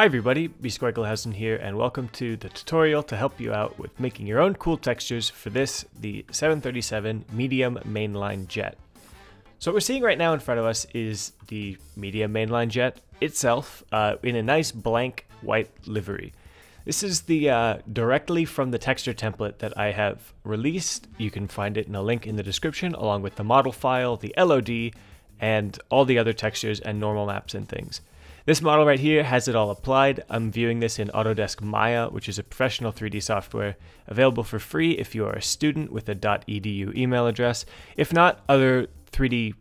Hi everybody, Bsquiklehausen here and welcome to the tutorial to help you out with making your own cool textures for the 737 Medium Mainline Jet. So what we're seeing right now in front of us is the Medium Mainline Jet itself in a nice blank white livery. This is the directly from the texture template that I have released. You can find it in a link in the description along with the model file, the LOD, and all the other textures and normal maps and things. This model right here has it all applied. I'm viewing this in Autodesk Maya, which is a professional 3D software available for free if you are a student with a .edu email address. If not, other 3D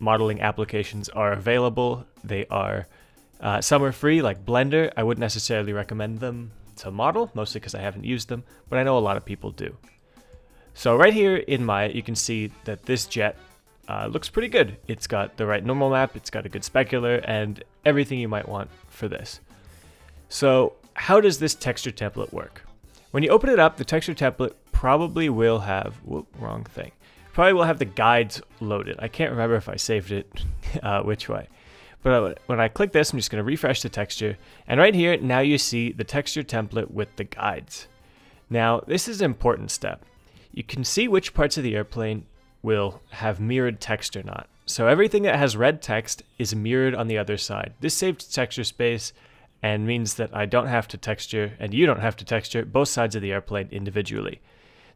modeling applications are available. They are, some are free, like Blender. I wouldn't necessarily recommend them to model, mostly because I haven't used them, but I know a lot of people do. So right here in Maya, you can see that this jet looks pretty good. It's got the right normal map, it's got a good specular, and everything you might want for this. So how does this texture template work? When you open it up, the texture template probably will have, whoop, wrong thing. Probably will have the guides loaded. I can't remember if I saved it, which way. But when I click this, I'm just gonna refresh the texture. And right here, now you see the texture template with the guides. Now, this is an important step. You can see which parts of the airplane will have mirrored text or not. So everything that has red text is mirrored on the other side. This saved texture space and means that I don't have to texture and you don't have to texture both sides of the airplane individually.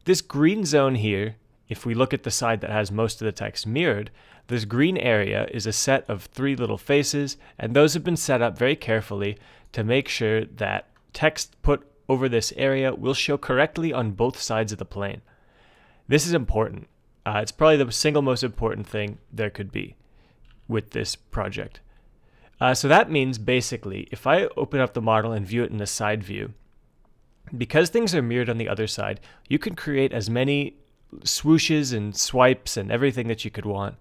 This green zone here, if we look at the side that has most of the text mirrored, this green area is a set of three little faces, and those have been set up very carefully to make sure that text put over this area will show correctly on both sides of the plane. This is important. It's probably the single most important thing there could be with this project. So that means basically, if I open up the model and view it in the side view, because things are mirrored on the other side, you can create as many swooshes and swipes and everything that you could want.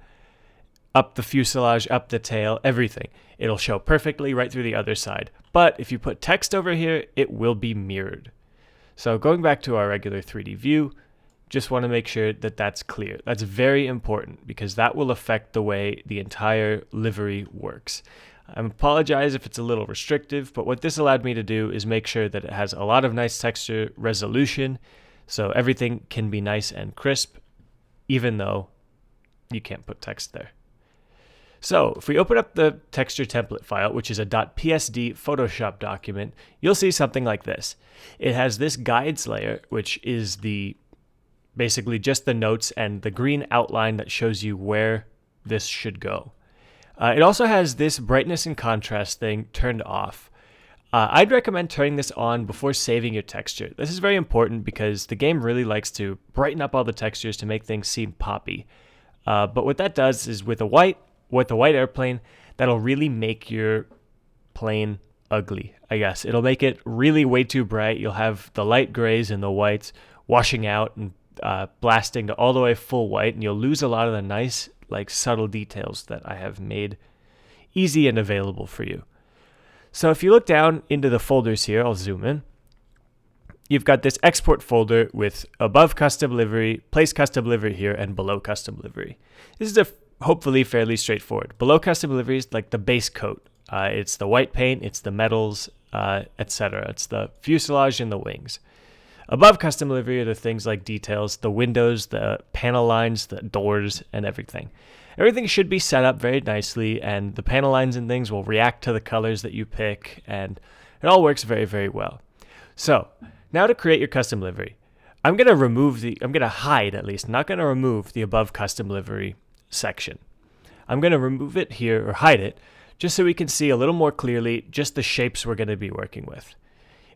Up the fuselage, up the tail, everything. It'll show perfectly right through the other side. But if you put text over here, it will be mirrored. So going back to our regular 3D view, just want to make sure that that's clear. That's very important because that will affect the way the entire livery works. I apologize if it's a little restrictive, but what this allowed me to do is make sure that it has a lot of nice texture resolution, so everything can be nice and crisp, even though you can't put text there. So if we open up the texture template file, which is a .psd Photoshop document, you'll see something like this. It has this guides layer, which is the basically just the notes and the green outline that shows you where this should go. It also has this brightness and contrast thing turned off. I'd recommend turning this on before saving your texture. This is very important because the game really likes to brighten up all the textures to make things seem poppy. But what that does is with a white airplane, that'll really make your plane ugly, I guess. It'll make it really way too bright. You'll have the light grays and the whites washing out and blasting to all the way full white, and you'll lose a lot of the nice, like, subtle details that I have made easy and available for you. So if you look down into the folders here, I'll zoom in. You've got this export folder with above custom livery, place custom livery here, and below custom livery. This is hopefully fairly straightforward. Below custom livery is like the base coat. It's the white paint, it's the metals, etc. It's the fuselage and the wings. Above custom livery are the things like details, the windows, the panel lines, the doors, and everything. Everything should be set up very nicely, and the panel lines and things will react to the colors that you pick, and it all works very, very well. So now to create your custom livery, I'm gonna hide at least, not gonna remove the above custom livery section. I'm gonna remove it here, or hide it, just so we can see a little more clearly just the shapes we're gonna be working with.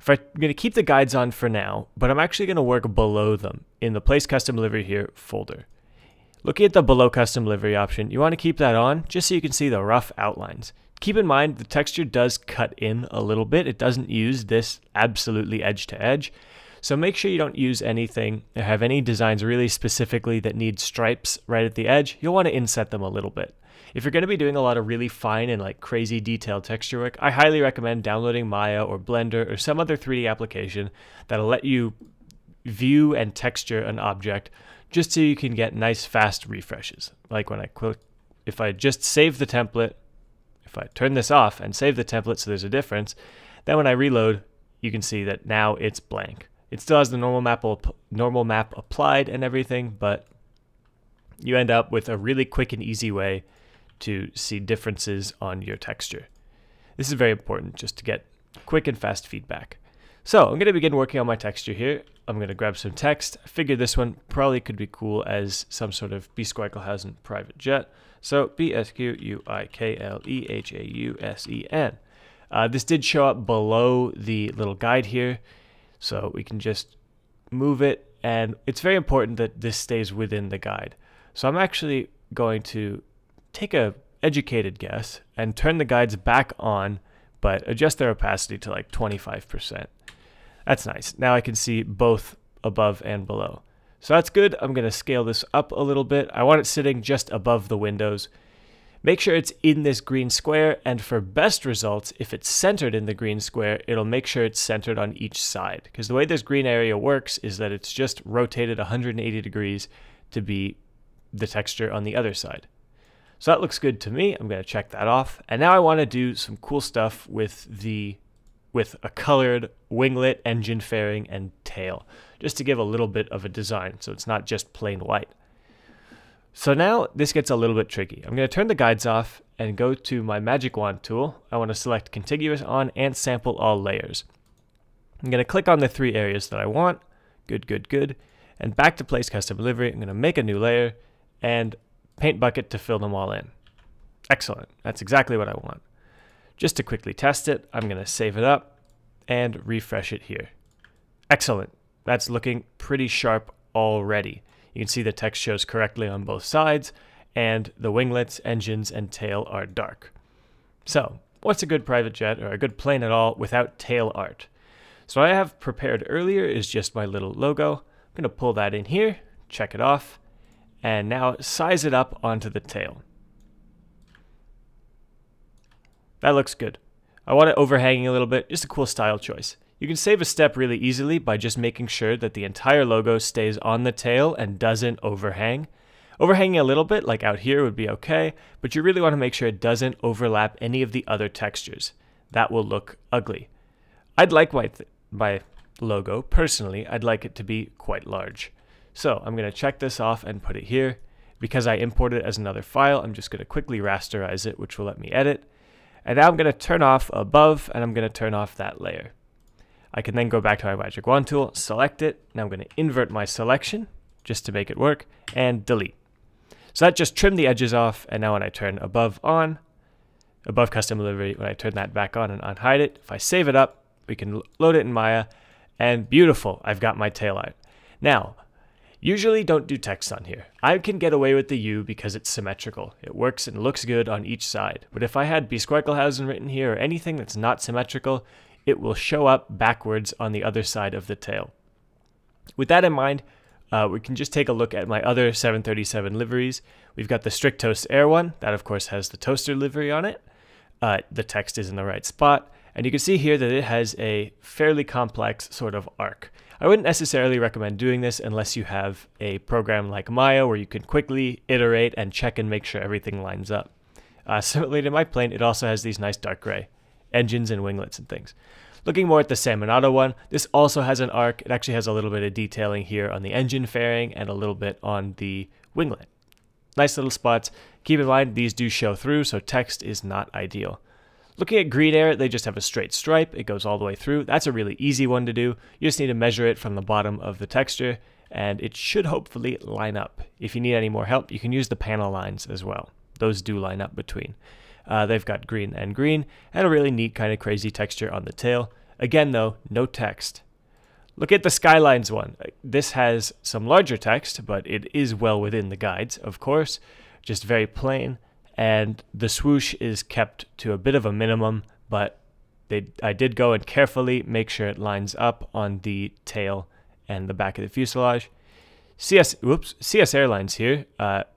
I'm going to keep the guides on for now, but I'm actually going to work below them in the Place Custom Livery Here folder. Looking at the Below Custom Livery option, you want to keep that on just so you can see the rough outlines. Keep in mind the texture does cut in a little bit. It doesn't use this absolutely edge to edge. So make sure you don't use anything or have any designs really specifically that need stripes right at the edge. You'll want to inset them a little bit. If you're going to be doing a lot of really fine and like crazy detailed texture work, I highly recommend downloading Maya or Blender or some other 3D application that'll let you view and texture an object just so you can get nice fast refreshes. Like when I click, if I just save the template, if I turn this off and save the template so there's a difference, Then when I reload, you can see that now it's blank. It still has the normal map applied and everything, but you end up with a really quick and easy way to see differences on your texture. This is very important just to get quick and fast feedback. So I'm going to begin working on my texture here. I'm going to grab some text. I figured this one probably could be cool as some sort of Bsquiklehausen private jet. So Bsquiklehausen. This did show up below the little guide here, so we can just move it, and it's very important that this stays within the guide. So I'm actually going to take an educated guess and turn the guides back on, but adjust their opacity to like 25%. That's nice. Now I can see both above and below. So that's good. I'm going to scale this up a little bit. I want it sitting just above the windows. Make sure it's in this green square, and for best results, if it's centered in the green square, it'll make sure it's centered on each side, because the way this green area works is that it's just rotated 180 degrees to be the texture on the other side. So that looks good to me. I'm going to check that off. And now I want to do some cool stuff with a colored winglet, engine fairing, and tail, just to give a little bit of a design, so it's not just plain white. So now this gets a little bit tricky. I'm going to turn the guides off and go to my magic wand tool. I want to select contiguous on and sample all layers. I'm going to click on the three areas that I want. Good, good, good. And back to place custom livery. I'm going to make a new layer and paint bucket to fill them all in. Excellent. That's exactly what I want. Just to quickly test it, I'm going to save it up and refresh it here. Excellent. That's looking pretty sharp already. You can see the text shows correctly on both sides, and the winglets, engines, and tail are dark. So what's a good private jet or a good plane at all without tail art? So what I have prepared earlier is just my little logo. I'm going to pull that in here, check it off, and now size it up onto the tail. That looks good. I want it overhanging a little bit, just a cool style choice. You can save a step really easily by just making sure that the entire logo stays on the tail and doesn't overhang. Overhanging a little bit, like out here, would be okay, but you really want to make sure it doesn't overlap any of the other textures. That will look ugly. I'd like my logo, personally, I'd like it to be quite large. So I'm going to check this off and put it here. Because I import it as another file, I'm just going to quickly rasterize it, which will let me edit. And now I'm going to turn off above, and I'm going to turn off that layer. I can then go back to my magic wand tool, select it. Now I'm going to invert my selection just to make it work, and delete. So that just trimmed the edges off, and now when I turn above on, above custom livery, when I turn that back on and unhide it, if I save it up, we can load it in Maya, and beautiful, I've got my tail art. Now, usually don't do text on here. I can get away with the U because it's symmetrical. It works and looks good on each side. But if I had Bsquiklehausen written here or anything that's not symmetrical, it will show up backwards on the other side of the tail. With that in mind, we can just take a look at my other 737 liveries. We've got the strict Toast Air one. That, of course, has the toaster livery on it. The text is in the right spot. And you can see here that it has a fairly complex sort of arc. I wouldn't necessarily recommend doing this unless you have a program like Maya where you can quickly iterate and check and make sure everything lines up. Similarly to my plane, it also has these nice dark gray engines and winglets and things. Looking more at the Salmonado one, this also has an arc. It actually has a little bit of detailing here on the engine fairing and a little bit on the winglet. Nice little spots. Keep in mind, these do show through, so text is not ideal. Looking at Green Air, they just have a straight stripe. It goes all the way through. That's a really easy one to do. You just need to measure it from the bottom of the texture, and it should hopefully line up. If you need any more help, you can use the panel lines as well. Those do line up between. They've got green and green, and a really neat kind of crazy texture on the tail. Again though, no text. Look at the Skylines one. This has some larger text, but it is well within the guides, of course. Just very plain, and the swoosh is kept to a bit of a minimum, but I did go and carefully make sure it lines up on the tail and the back of the fuselage. CS Airlines here,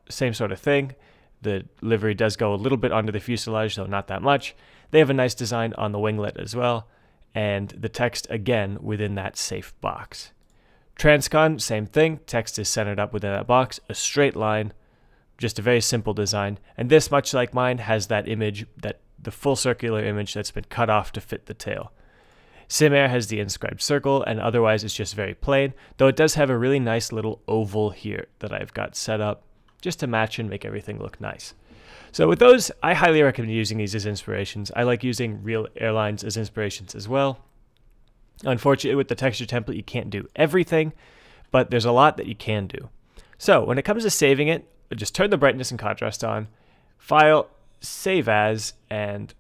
same sort of thing. The livery does go a little bit onto the fuselage, though not that much. They have a nice design on the winglet as well, and the text, again, within that safe box. Transcon, same thing. Text is centered up within that box, a straight line, just a very simple design. And this, much like mine, has that image, that the full circular image that's been cut off to fit the tail. SimAir has the inscribed circle, and otherwise it's just very plain, though it does have a really nice little oval here that I've got set up just to match and make everything look nice. So with those, I highly recommend using these as inspirations. I like using real airlines as inspirations as well. Unfortunately, with the texture template, you can't do everything, but there's a lot that you can do. So when it comes to saving it, just turn the brightness and contrast on, File, Save As, and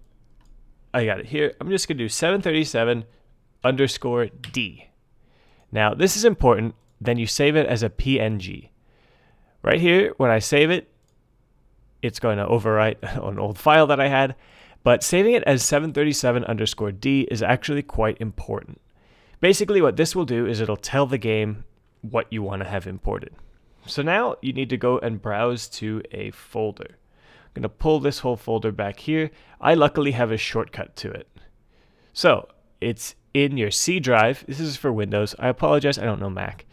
I got it here. I'm just going to do 737_D. Now, this is important. Then you save it as a PNG. Right here, when I save it, it's going to overwrite an old file that I had, but saving it as 737_D is actually quite important. Basically, what this will do is it'll tell the game what you want to have imported. So now you need to go and browse to a folder. I'm going to pull this whole folder back here. I luckily have a shortcut to it. So it's in your C drive. This is for Windows. I apologize, I don't know Mac.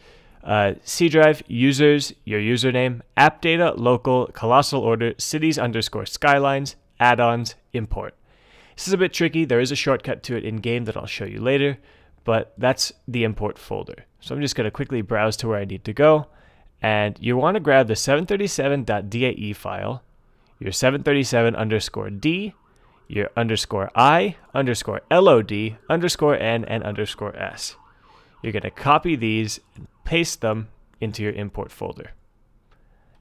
C drive, users, your username, app data, local, colossal order, cities_skylines, add-ons, import. This is a bit tricky. There is a shortcut to it in game that I'll show you later, but that's the import folder. So I'm just going to quickly browse to where I need to go. And you want to grab the 737.dae file, your 737_D, your _i_lod_n_s. You're going to copy these and paste them into your import folder.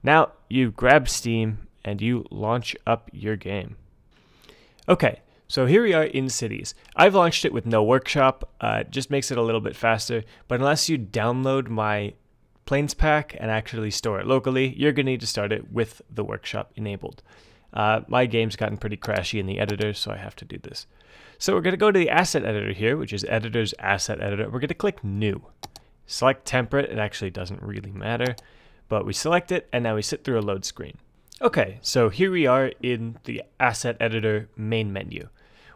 Now you grab Steam and you launch up your game. Okay, so here we are in Cities. I've launched it with no workshop. Just makes it a little bit faster, but unless you download my Planes Pack and actually store it locally, you're going to need to start it with the workshop enabled. My game's gotten pretty crashy in the editor, so I have to do this. So we're going to go to the asset editor here, which is Editor's Asset Editor. We're going to click New. Select Temperate. It actually doesn't really matter, but we select it, and now we sit through a load screen. Okay, so here we are in the Asset Editor main menu.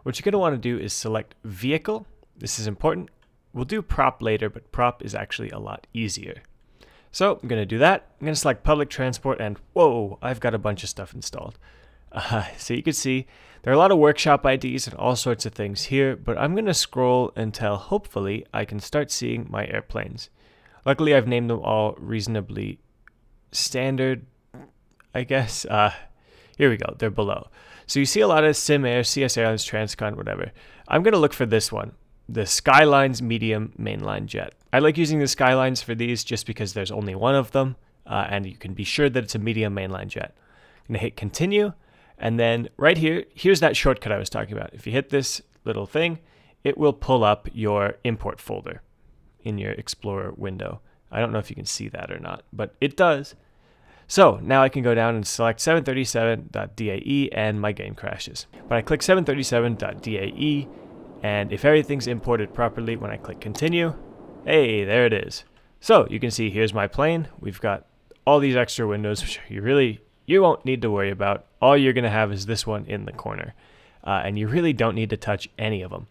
What you're going to want to do is select Vehicle. This is important. We'll do Prop later, but Prop is actually a lot easier. So I'm going to do that. I'm going to select public transport, and whoa, I've got a bunch of stuff installed. So you can see there are a lot of workshop IDs and all sorts of things here, but I'm going to scroll until hopefully I can start seeing my airplanes. Luckily, I've named them all reasonably standard, I guess. Here we go. They're below. So you see a lot of SimAir, CS Airlines, Transcon, whatever. I'm going to look for this one, the Skylines Medium Mainline Jet. I like using the Skylines for these just because there's only one of them, and you can be sure that it's a medium mainline jet. I'm going to hit continue, and then right here, here's that shortcut I was talking about. If you hit this little thing, it will pull up your import folder in your Explorer window. I don't know if you can see that or not, but it does. So now I can go down and select 737.dae, and my game crashes. But I click 737.dae, and if everything's imported properly, when I click continue, hey, there it is. So you can see here's my plane. We've got all these extra windows, which you won't need to worry about. All you're going to have is this one in the corner, and you really don't need to touch any of them.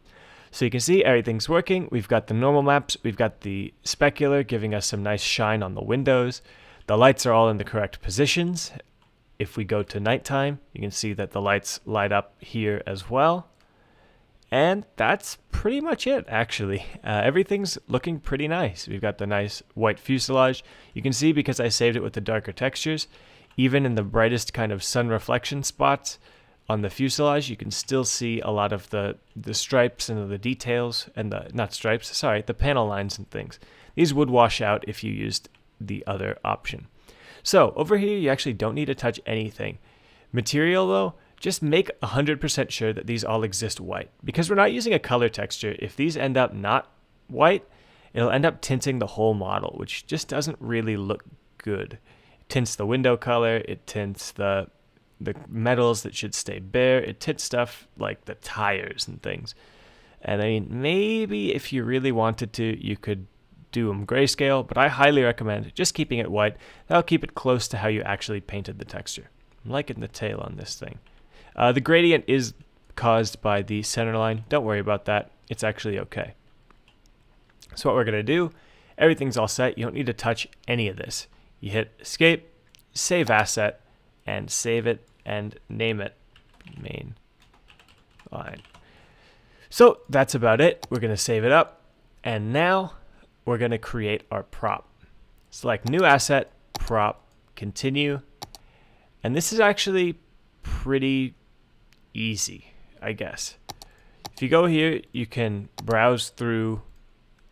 So you can see everything's working. We've got the normal maps. We've got the specular giving us some nice shine on the windows. The lights are all in the correct positions. If we go to nighttime, you can see that the lights light up here as well. And that's pretty much it, actually. Everything's looking pretty nice. We've got the nice white fuselage. You can see because I saved it with the darker textures, even in the brightest kind of sun reflection spots on the fuselage, you can still see a lot of the stripes and the details, and the panel lines and things. These would wash out if you used the other option. So over here, you actually don't need to touch anything. Material, though, just make 100% sure that these all exist white. Because we're not using a color texture, if these end up not white, it'll end up tinting the whole model, which just doesn't really look good. It tints the window color, it tints the metals that should stay bare, it tints stuff like the tires and things. And I mean, maybe if you really wanted to, you could do them grayscale, but I highly recommend just keeping it white. That'll keep it close to how you actually painted the texture. I'm liking the tail on this thing. The gradient is caused by the center line. Don't worry about that. It's actually okay. So what we're going to do, everything's all set. You don't need to touch any of this. You hit Escape, Save Asset, and save it and name it Mainline. So that's about it. We're going to save it up. And now we're going to create our prop. Select new asset, prop, continue. And this is actually pretty easy, I guess. If you go here, you can browse through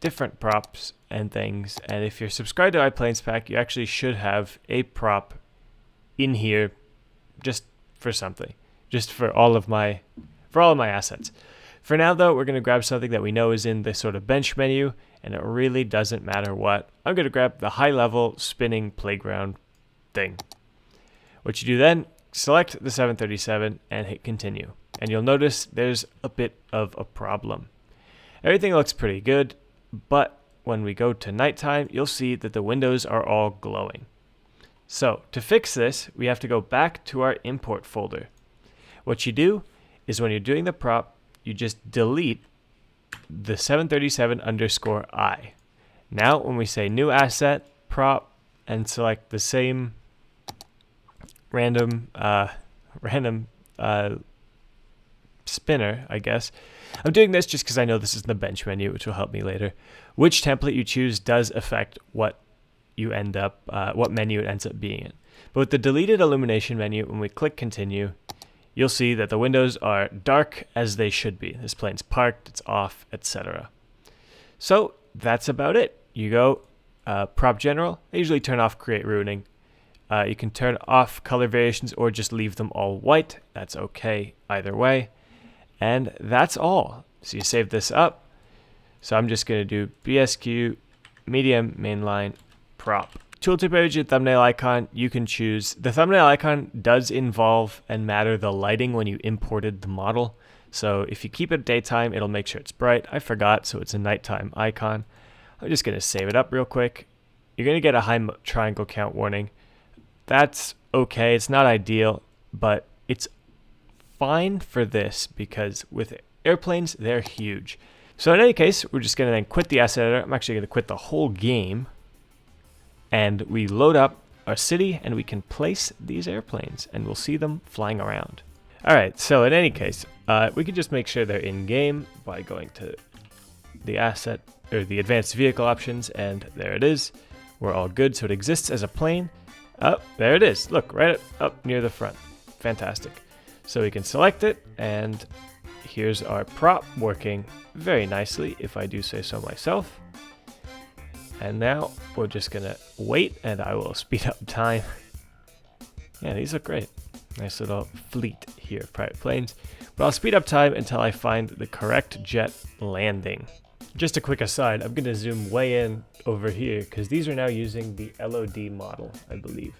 different props and things. And if you're subscribed to iPlanes Pack, you actually should have a prop in here just for something, just for all of my assets. For now though, we're gonna grab something that we know is in this sort of bench menu, and it really doesn't matter what. I'm gonna grab the high level spinning playground thing. What you do then, select the 737 and hit continue. And you'll notice there's a bit of a problem. Everything looks pretty good, but when we go to nighttime, you'll see that the windows are all glowing. So to fix this, we have to go back to our import folder. What you do is when you're doing the prop, you just delete the 737_i. Now, when we say new asset, prop, and select the same random spinner, I guess. I'm doing this just because I know this is in the bench menu, which will help me later. Which template you choose does affect what you end up, what menu it ends up being in. But with the deleted illumination menu, when we click continue, you'll see that the windows are dark as they should be. This plane's parked, it's off, etc. So that's about it. You go prop general. I usually turn off create ruining. You can turn off color variations or just leave them all white. That's okay either way. And that's all. So you save this up. So I'm just gonna do BSQ medium mainline prop. Tooltip widget, thumbnail icon, you can choose. The thumbnail icon does involve and matter the lighting when you imported the model. So if you keep it daytime, it'll make sure it's bright. I forgot, so it's a nighttime icon. I'm just gonna save it up real quick. You're gonna get a high triangle count warning. That's okay, it's not ideal, but it's fine for this because with airplanes, they're huge. So in any case, we're just gonna then quit the asset editor. I'm actually gonna quit the whole game, and we load up our city and we can place these airplanes and we'll see them flying around. All right, so in any case, we can just make sure they're in game by going to the asset or the advanced vehicle options, and there it is. We're all good, so it exists as a plane. Oh, there it is. Look, right up near the front. Fantastic. So we can select it, and here's our prop working very nicely, if I do say so myself. And now we're just gonna wait, and I will speed up time. Yeah, these look great. Nice little fleet here of private planes. But I'll speed up time until I find the correct jet landing. Just a quick aside, I'm gonna zoom way in over here because these are now using the LOD model, I believe.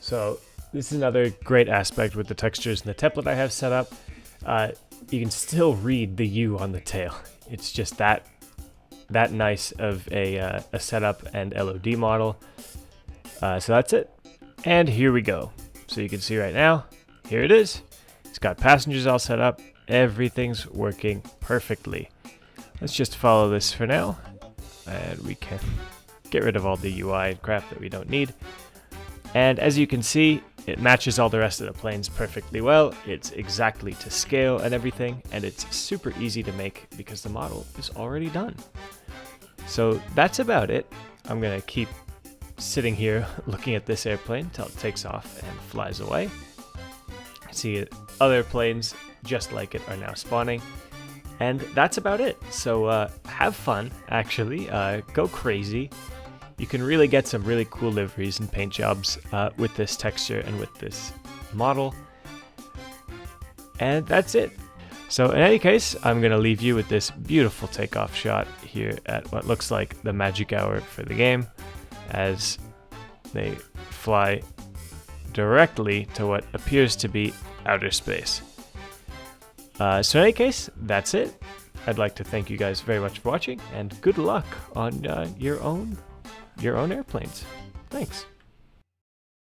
So this is another great aspect with the textures and the template I have set up. You can still read the U on the tail. It's just that nice of a setup and LOD model. So that's it. And here we go. So you can see right now, here it is. It's got passengers all set up. Everything's working perfectly. Let's just follow this for now, and we can get rid of all the UI and crap that we don't need. And as you can see, it matches all the rest of the planes perfectly well. It's exactly to scale and everything, and it's super easy to make because the model is already done. So that's about it. I'm gonna keep sitting here looking at this airplane until it takes off and flies away. See, other planes just like it are now spawning. And that's about it. So have fun, actually. Go crazy. You can really get some really cool liveries and paint jobs with this texture and with this model. And that's it. So in any case, I'm going to leave you with this beautiful takeoff shot here at what looks like the magic hour for the game, as they fly directly to what appears to be outer space. So in any case, that's it. I'd like to thank you guys very much for watching, and good luck on your own airplanes. Thanks.